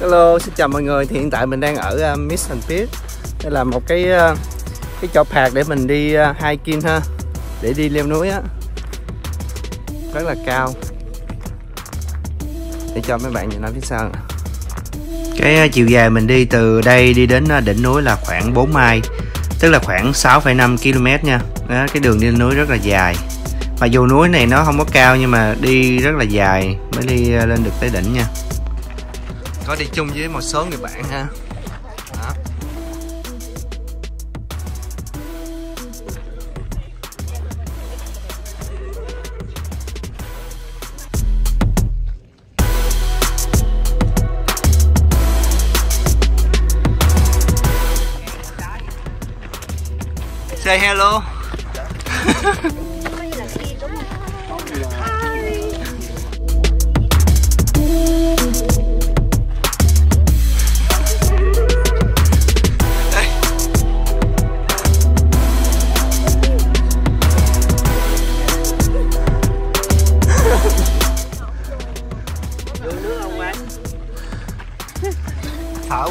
Hello, xin chào mọi người. Thì hiện tại mình đang ở Mission Peak. Đây là một cái chỗ phạt để mình đi hiking ha, để đi leo núi á, rất là cao. Để cho mấy bạn nhìn ở phía sau. Cái chiều dài mình đi từ đây đi đến đỉnh núi là khoảng 4 mai, tức là khoảng 6,5 km nha. Đó, cái đường đi núi rất là dài. Mà dù núi này nó không có cao nhưng mà đi rất là dài mới đi lên được tới đỉnh nha. Có đi chung với một số người bạn ha. Đó. Say hello. Thở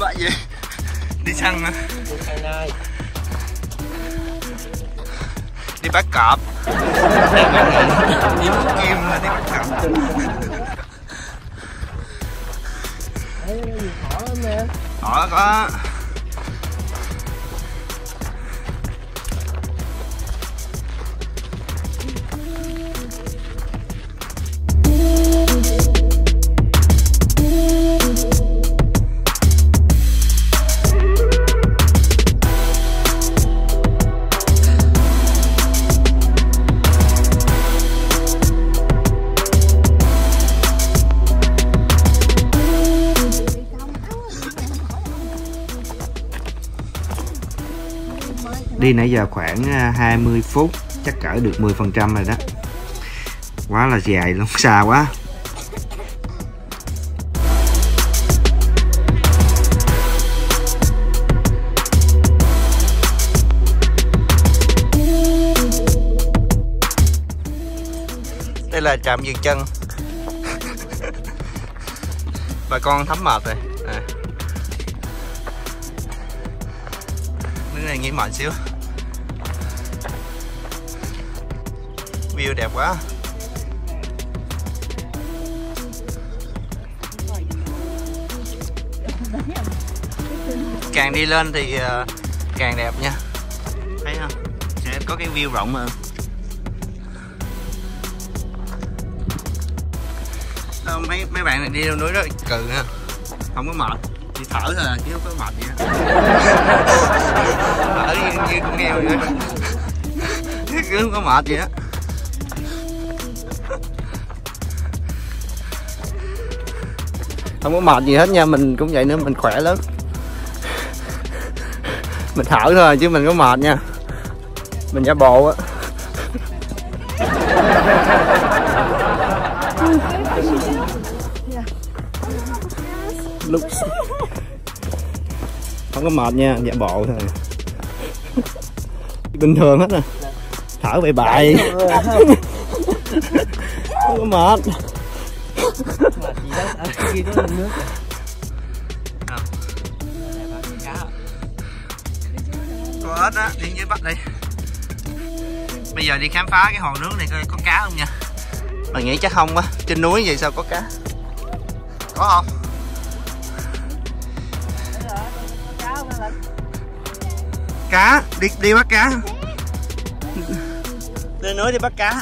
Bạn gì? Đi săn hả? Đi bắt cọp. Đi bắt kim là đi bắt cọp. Thỏ có. Đi nãy giờ khoảng 20 phút, chắc cỡ được 10% rồi đó. Quá là dài luôn, xa quá. Đây là trạm dừng chân. Bà con thấm mệt rồi à. Đứng này nghỉ mệt xíu. View đẹp quá. Càng đi lên thì càng đẹp nha. Thấy không? Sẽ có cái view rộng hơn. Mấy bạn này đi leo núi rất là cừ ha. Không có mệt, chỉ thở thôi chứ không có mệt gì hết. Thở như con nghèo vậy. Chứ không có mệt gì hết. Không có mệt gì hết nha, mình cũng vậy nữa, mình khỏe lắm. Mình thở thôi chứ mình có mệt nha. Mình giả bộ á. Lúc không có mệt nha, giả bộ thôi. Bình thường hết à. Thở bậy bại. Không có mệt. Khi đó là nước. Có ếch á, đi dưới bắt đi. Bây giờ đi khám phá cái hồ nước này coi có cá không nha. Mình nghĩ chắc không á, trên núi vậy sao có cá. Có không? Cá, đi bắt cá. Lên núi đi bắt cá.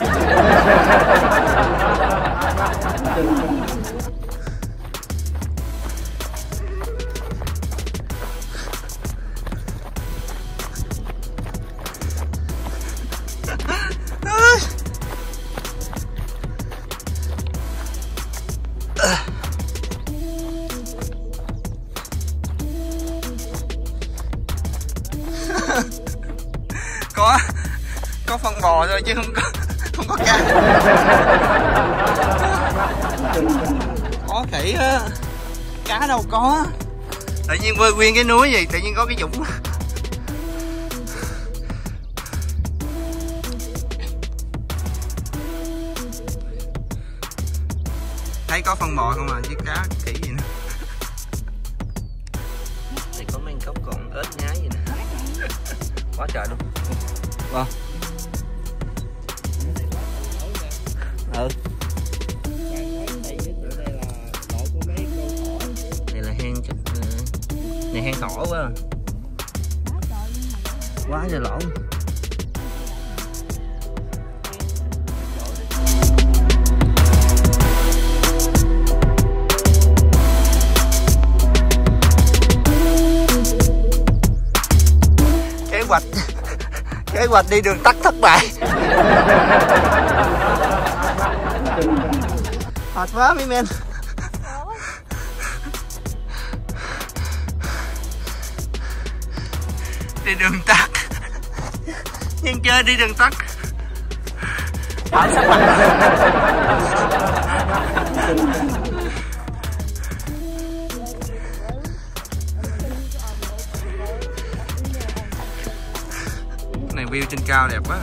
bò thôi chứ không có cá. Có khỉ á, cá đâu có. Tự nhiên vơi nguyên cái núi gì, tự nhiên có cái dũng. Thấy có phân bò không à, chứ cá khỉ gì nữa. Đây có mấy con cốc còn ếch nhái gì nè. Quá trời luôn. Vâng. Ừ. Này là hang chụp. Này hang thỏ quá. Quá trời lỗ. Kế hoạch đi đường tắt thất bại. Mệt quá mấy men. Đi đường tắt. Nhưng chơi đi đường tắt. Phải sắp mặt. Này view trên cao đẹp quá.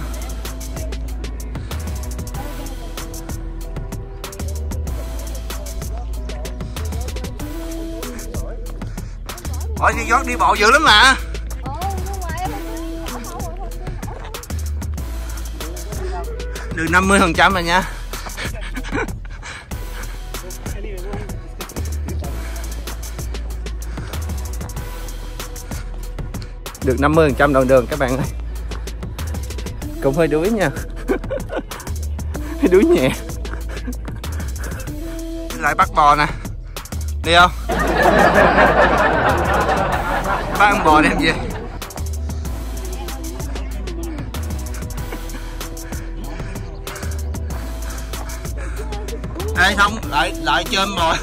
Ở New York đi bộ dữ lắm mà. Được 50% rồi nha. Được 50% đoạn đường các bạn ơi. Cũng hơi đuối nha. Hơi đuối nhẹ. Lại bắt bò nè. Đi không? Ba con bò đem về. Ê không, lại chôm bò.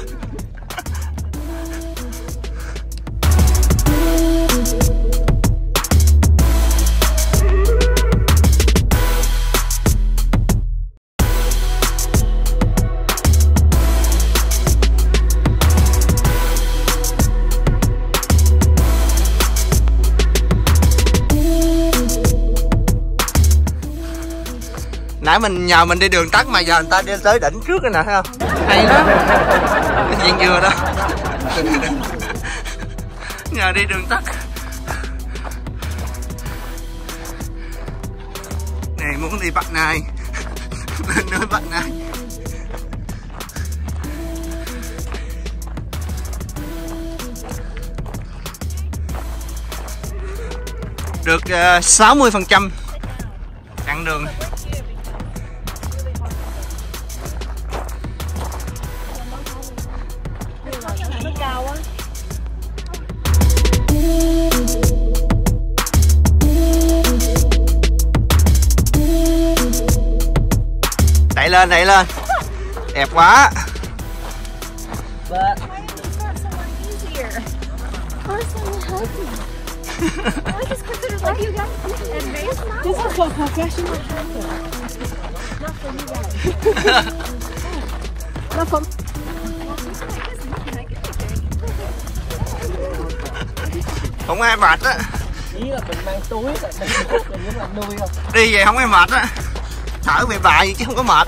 Nãy mình đi đường tắt mà giờ người ta đi tới đỉnh trước rồi nè, thấy không? Hay lắm. Cái chuyện vừa đó. Nhờ đi đường tắt. Này muốn đi Bắc Nai. Lên núi Bắc Nai. Được 60% chặng đường. Đẩy lên đẹp quá. Không ai mệt á. Ý là mình mang túi mình làm nuôi không? Đi về không ai mệt á. Thở bề bại gì chứ không có mệt.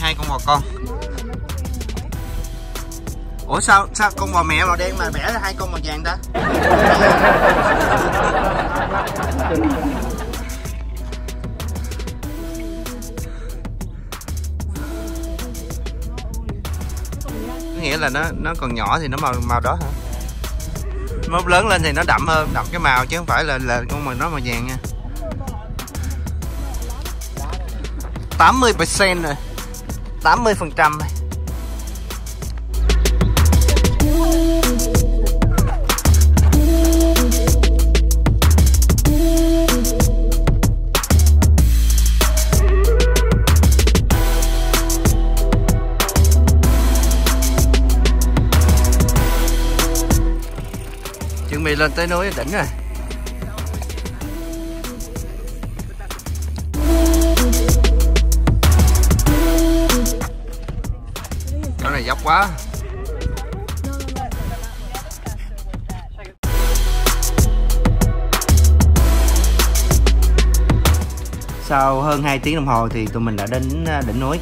Hai con bò con. Ủa sao con bò mẹ bò đen mà vẽ ra hai con bò vàng ta? Nghĩa là nó còn nhỏ thì nó màu đó hả? Mốt lớn lên thì nó đậm hơn, đậm cái màu chứ không phải là con mà nó màu vàng nha. 80% rồi. 80% rồi. chuẩn bị lên tới núi đỉnh rồi. Cái này dốc quá. Sau hơn 2 tiếng đồng hồ thì tụi mình đã đến đỉnh núi.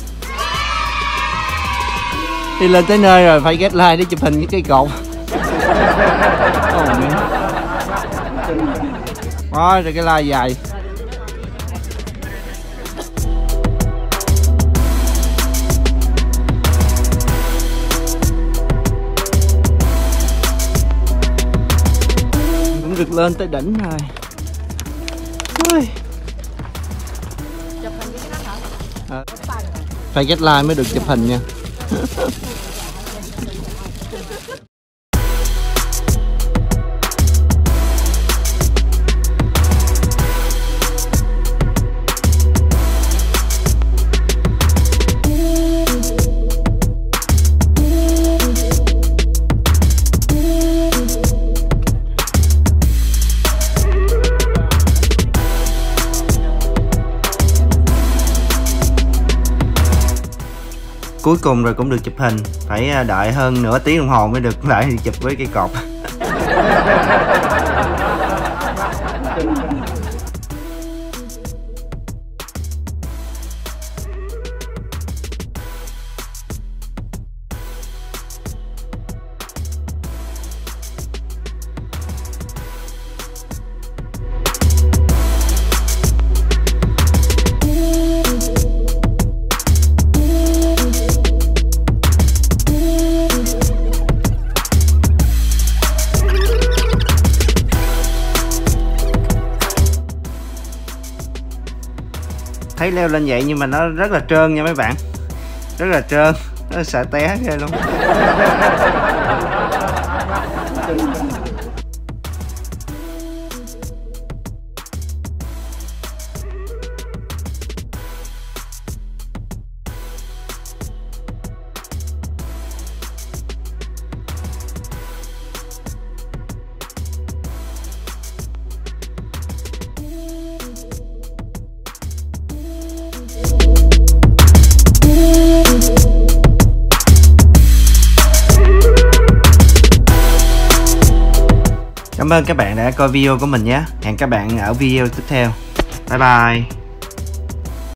Đi lên tới nơi rồi phải get like để chụp hình với cây cột. Rồi cái like dài. Cũng được lên tới đỉnh rồi. Ui. Phải get like mới được chụp hình nha. Cuối cùng rồi cũng được chụp hình, phải đợi hơn nửa tiếng đồng hồ mới được lại chụp với cây cột. Thấy leo lên vậy nhưng mà nó rất là trơn nha mấy bạn. Rất là trơn, nó sợ té ghê luôn. Cảm ơn các bạn đã coi video của mình nhé. Hẹn các bạn ở video tiếp theo. Bye bye.